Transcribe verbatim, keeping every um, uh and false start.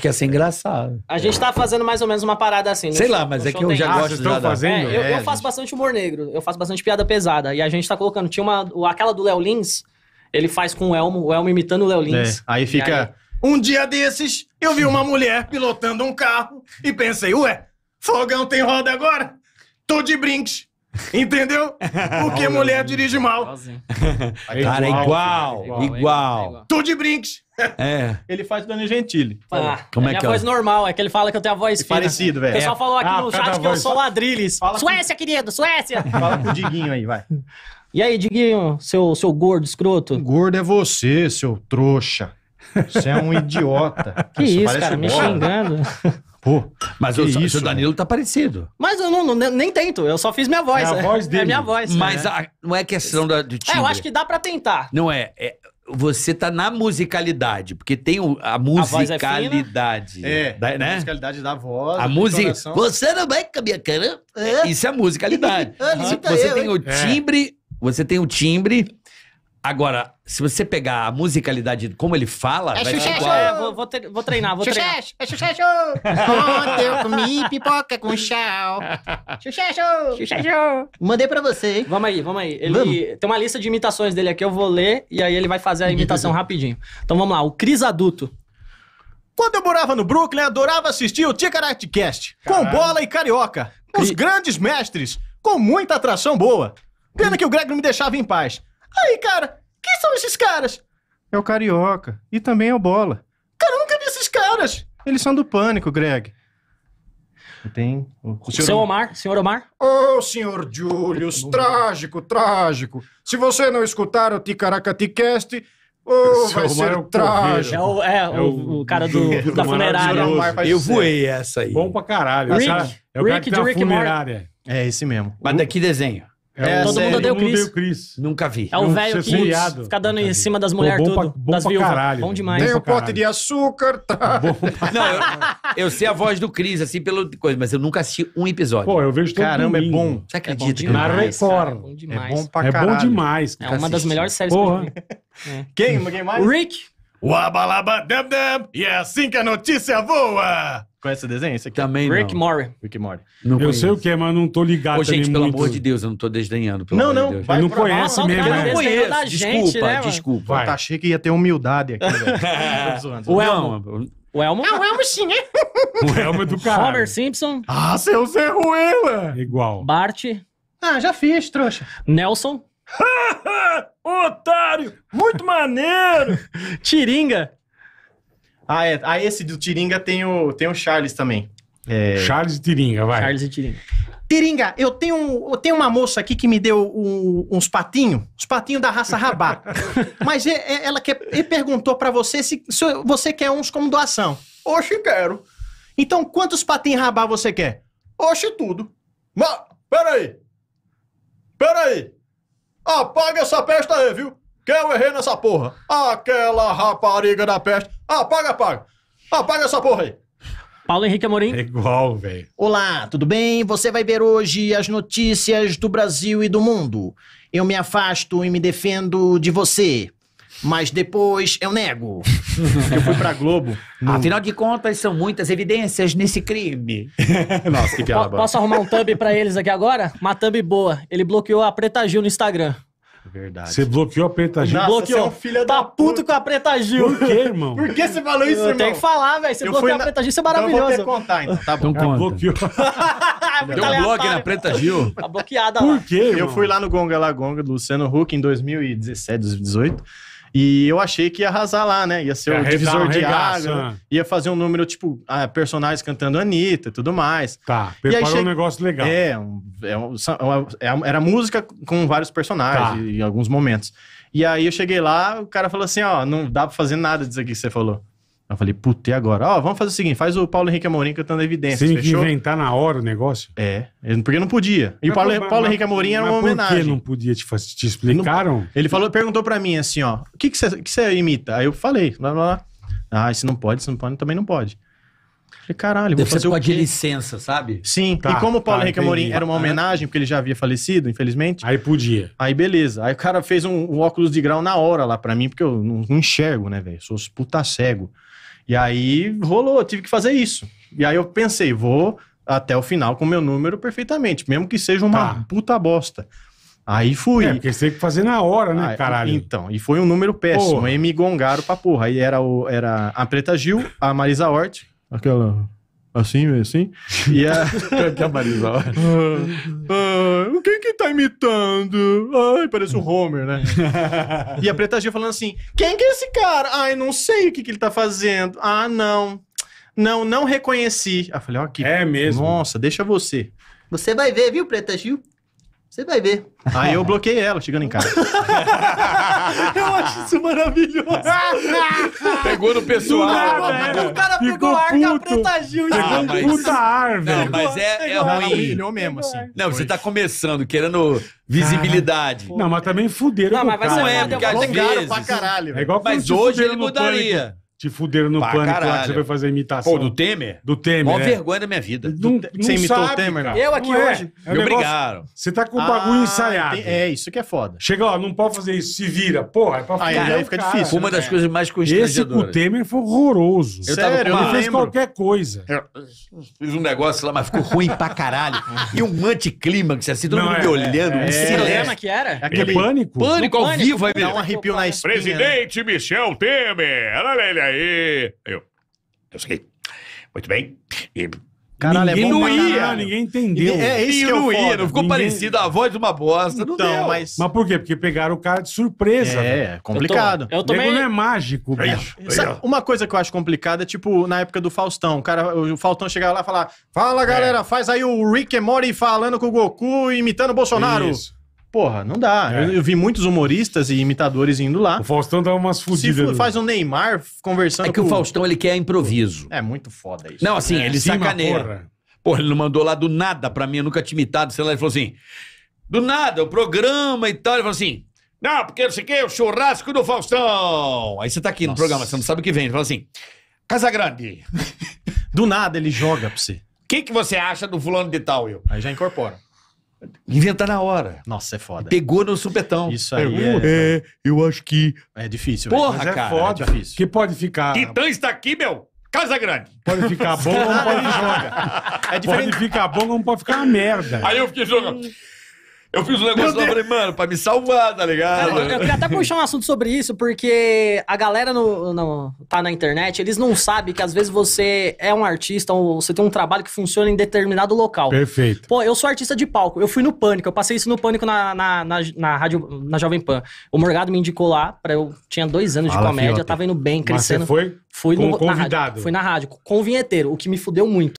acho que ia ser engraçado. A gente tá fazendo mais ou menos uma parada assim. Sei show, lá, mas é que eu já gosto de estar fazendo. É, eu, é, eu faço gente... bastante humor negro, eu faço bastante piada pesada. E a gente tá colocando, tinha uma, aquela do Léo Lins, ele faz com o Elmo, o Elmo imitando o Léo Lins. É, aí fica... Aí... Um dia desses, eu vi uma mulher pilotando um carro e pensei, ué, fogão tem roda agora? Tô de brinks. Entendeu? Porque mulher dirige mal. É cara, é igual, igual. igual. Tudo de brinks. É. Ele faz o Dani Gentili. Ah, como é que é? Minha voz normal, é que ele fala que eu tenho a voz fina. Parecido, velho. O pessoal falou aqui ah, no chat que eu sou Ladrilles. Suécia, com... querido, Suécia. Fala com o Diguinho aí, vai. E aí, Diguinho, seu, seu gordo escroto? Gordo é você, seu trouxa. Você é um idiota. Que isso, isso cara, me xingando. Pô, mas o seu Danilo tá parecido. Mas eu não, não, nem tento, eu só fiz minha voz. É a voz dele. É minha voz. Mas né? a, não é questão da, do timbre. É, eu acho que dá pra tentar. Não é, é você tá na musicalidade, porque tem o, a musicalidade. A é, é da, né? A musicalidade da voz. A música. Você não vai com a minha cara. É. Isso é a musicalidade. Uhum. Você tem o timbre, é. você tem o timbre... Agora, se você pegar a musicalidade como ele fala... É vai xuxa, igual... é, vou, vou, ter, vou treinar, vou xuxa, treinar. É xuxa, show. Ontem eu comi pipoca com chau. Xuxa, show. Xuxa, show. Mandei pra você. Vamos aí, vamos aí. Ele vamos. Tem uma lista de imitações dele aqui, eu vou ler e aí ele vai fazer a imitação rapidinho. Então vamos lá, o Chris Aduto. Quando eu morava no Brooklyn, adorava assistir o Tcharactcast com Bola e Carioca. Os Cri... grandes mestres, com muita atração boa. Pena que o Greg não me deixava em paz. Aí, cara, quem são esses caras? É o Carioca. E também é o Bola. Cara, eu nunca vi esses caras. Eles são do Pânico, Greg. Tem o, o senhor... Seu Omar, senhor Omar. Ô, oh, senhor Julius, trágico, trágico. Se você não escutar o Tcharactcast, oh, vai ser um trágico. É o, é, é o, o cara do, do, da funerária. Eu voei essa aí. Bom pra caralho. Rick, essa, é o Rick, cara que tem Rick funerária. É esse mesmo. Mas daqui desenho. É, todo sério, mundo odeia o Chris. Chris. Nunca vi. É o velho que fica dando em cima das mulheres tudo, pra, bom das viúvas. Caralho, bom demais. Tem um pote de açúcar, tá? Bom pra... Não, eu, eu sei a voz do Chris, assim, pela coisa, mas eu nunca assisti um episódio. Pô, eu vejo todo Caramba, é bom. Você acredita? É bom demais, cara, é bom demais. É bom pra caralho. É bom demais. Cara. É uma das melhores séries que eu vi. É. Quem? Quem mais? Rick. Wabalaba dab dab. E é assim que a notícia voa. Conhece o desenho? Esse aqui? Também Rick Morty. Rick Morty. Não eu conheço. Sei o que é, mas não tô ligado Ô, gente, pelo muito... amor de Deus, eu não tô desdenhando. Pelo não, não. De Deus. Não conhece mesmo. Eu não conheço. Desculpa, né, desculpa. Vai. Eu achei que ia ter humildade aqui. O Elmo. O Elmo? Ah, o Elmo sim, né? O Elmo é do caralho. Homer Simpson. Ah, seu Zé Ruela. Igual. Bart. Ah, já fiz, trouxa. Nelson. Otário. Muito maneiro. Tiringa. Ah, é. Ah, esse do Tiringa tem o, tem o Charles também. É... Charles e Tiringa, vai. Charles e Tiringa. Tiringa, eu tenho, eu tenho uma moça aqui que me deu um, uns patinhos, uns patinhos da raça Rabá. Mas ele, ela que, ele perguntou pra você se, se você quer uns como doação. Oxe, quero. Então, quantos patinhos Rabá você quer? Oxe, tudo. Mas, peraí. Peraí. Apaga essa peste aí, viu? Que eu errei nessa porra. Aquela rapariga da peste. Apaga, apaga. Apaga essa porra aí. Paulo Henrique Amorim. É igual, velho. Olá, tudo bem? Você vai ver hoje as notícias do Brasil e do mundo. Eu me afasto e me defendo de você. Mas depois eu nego. Eu fui pra Globo. No... Afinal de contas, são muitas evidências nesse crime. Nossa, que piada. Posso arrumar um thumb pra eles aqui agora? Uma thumb boa. Ele bloqueou a Preta Gil no Instagram. Verdade. Você bloqueou a Preta Gil? Nossa, bloqueou. Você é um filho tá da puto puta. Com a Preta Gil. Por quê, irmão? Por que você falou isso, eu irmão? Tem que falar, velho. Você eu bloqueou na... a Preta Gil, isso é maravilhoso. Então eu vou ter que contar, então. Tá bom. Então bloqueou. Deu um bloque na Preta Gil? Tá bloqueada lá. Por quê, irmão? Eu fui lá no Gonga Lagonga do Luciano Huck em dois mil e dezessete, dois mil e dezoito. E eu achei que ia arrasar lá, né? Ia ser o divisor de água. Ia fazer um número, tipo, a personagens cantando Anitta e tudo mais. Tá, preparou um che... negócio legal. É, um, é, um, é um, era música com vários personagens tá. em alguns momentos. E aí eu cheguei lá, o cara falou assim, ó, não dá pra fazer nada disso aqui que você falou. Eu falei, puta, e agora? Ó, vamos fazer o seguinte, faz o Paulo Henrique Amorim cantando evidências, fechou? Tem que inventar na hora o negócio? É, porque não podia. E o Paulo, mas, Paulo Henrique Amorim era uma homenagem. Por que não podia? Te, te explicaram? Não, ele falou, perguntou pra mim assim, ó, o que você imita? Aí eu falei, lá, lá, lá. Ah, isso não pode, isso não pode, também não pode. Eu falei, caralho, vou fazer o quê? Você pode de licença, sabe? Sim, tá, e como o Paulo tá, Henrique entendi. Amorim era uma homenagem, porque ele já havia falecido, infelizmente. Aí podia. Aí beleza. Aí o cara fez um, um óculos de grau na hora lá pra mim, porque eu não, não enxergo, né, velho? Sou puta cego. E aí rolou, eu tive que fazer isso. E aí eu pensei, vou até o final com o meu número perfeitamente, mesmo que seja uma tá. puta bosta. Aí fui. É, porque você tem que fazer na hora, né, ah, caralho? Então, e foi um número péssimo. Porra. Aí me gongaram pra porra. Aí era, o, era a Preta Gil, a Marisa Orth. Aquela... Assim, assim. E a... a Marisa Orth. Ah, ah, quem que tá imitando? Ai, parece o Homer, né? E a Preta Gil falando assim, quem que é esse cara? Ai, não sei o que que ele tá fazendo. Ah, não. Não, não reconheci. Aí eu falei, ó, que... É mesmo. Nossa, deixa você. Você vai ver, viu, Preta Gil? Você vai ver. Aí eu bloqueei ela, chegando em casa. Eu acho isso maravilhoso. Pegou no pessoal. Nada, o cara pegou a ar da Preta Gil. Ah, mas... Puta ar, velho. Não, mas é, é ruim. Não, mesmo, assim. Não, você tá começando, querendo visibilidade. Ah, não, mas também fuderam não, mas não é, porque às vezes... Pra caralho, é igual mas hoje ele mudaria. Te fuderam no pra Pânico caralho. Lá que você vai fazer imitação. Pô, do Temer? Do Temer, Mó é. vergonha da minha vida. Do, do, você imitou sabe, o Temer, cara. Eu aqui não hoje. É. É me obrigaram. Você tá com o bagulho ah, ensaiado. Tem, é, isso que é foda. Chega, ó, não pode fazer isso, se vira. Porra, é pra fazer. Aí, aí fica cara. difícil. Uma né? das coisas mais constrangedoras. Esse o Temer foi horroroso. Eu Sério? Tava, ele fez qualquer coisa. Eu fiz um negócio lá, mas ficou ruim pra caralho. E um anticlímax, assim, todo mundo me olhando. Que lema que era? Aquele Pânico. Pânico ao vivo. Dá um arrepio na espinha. Presidente Michel Temer. Olha ele aí. Aí, eu, eu sei. Muito bem. E, Caralho, ninguém é bom não ia, caralho. ninguém entendeu. É, é isso que não ia, não ficou ninguém... parecido a voz de uma bosta. Não então, deu. Mas... mas por quê? Porque pegaram o cara de surpresa. É, velho. complicado. Eu tô... eu também... não é mágico, bicho. É, sabe, uma coisa que eu acho complicada é tipo na época do Faustão. O, cara, o Faustão chegava lá e falava, fala galera, é. faz aí o Rick e Morty falando com o Goku e imitando o Bolsonaro. Isso. Porra, não dá. É. Eu, eu vi muitos humoristas e imitadores indo lá. O Faustão dá umas fodidas. Faz um Neymar conversando com... É que com... o Faustão, ele quer improviso. É muito foda isso. Não, assim, é. ele Sim, sacaneia. Porra. porra, ele não mandou lá do nada pra mim, eu nunca tinha imitado, sei lá, ele falou assim, do nada, o programa e tal, ele falou assim, não, porque não sei o que, o churrasco do Faustão. Aí você tá aqui Nossa. no programa, você não sabe o que vem. Ele fala assim, Casa Grande. Do nada ele joga pra você. O que, que você acha do fulano de tal, eu? Aí já incorpora. Inventar na hora. Nossa, é foda. E pegou no supetão. Isso aí é... é eu acho que... É difícil. Porra, mas é cara. Foda. É difícil. Que pode ficar... Titã está aqui, meu. Casa Grande. Pode ficar bom ou não pode jogar. É diferente. Pode ficar bom ou não pode ficar uma merda. Aí eu fiquei jogando... Eu fiz um negócio lá, falei, mano, pra me salvar, tá ligado? Eu, eu queria até puxar um assunto sobre isso, porque a galera no, no, tá na internet, eles não sabem que às vezes você é um artista ou você tem um trabalho que funciona em determinado local. Perfeito. Pô, eu sou artista de palco, eu fui no Pânico, eu passei isso no Pânico na, na, na, na rádio, na Jovem Pan. O Morgado me indicou lá, pra eu tinha dois anos Fala, de comédia, filho, tava indo bem, crescendo. Mas você foi? Fui no, convidado. Na rádio, fui na rádio, com o vinheteiro, o que me fudeu muito.